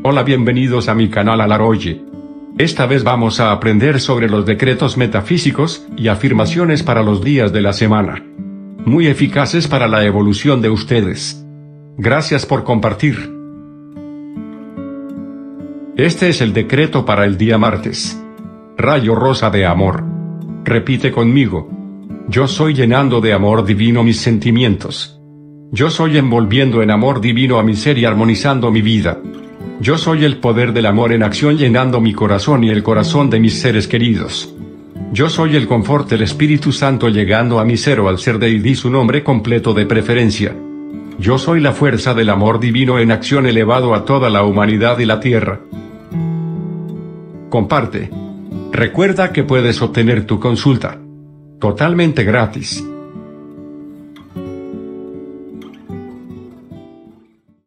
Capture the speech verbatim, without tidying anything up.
Hola, bienvenidos a mi canal Alaroye. Esta vez vamos a aprender sobre los decretos metafísicos y afirmaciones para los días de la semana. Muy eficaces para la evolución de ustedes. Gracias por compartir. Este es el decreto para el día martes. Rayo rosa de amor. Repite conmigo. Yo soy llenando de amor divino mis sentimientos. Yo soy envolviendo en amor divino a mi ser y armonizando mi vida. Yo soy el poder del amor en acción llenando mi corazón y el corazón de mis seres queridos. Yo soy el confort del Espíritu Santo llegando a mi ser o al ser de Idi, su nombre completo de preferencia. Yo soy la fuerza del amor divino en acción elevado a toda la humanidad y la tierra. Comparte. Recuerda que puedes obtener tu consulta totalmente gratis.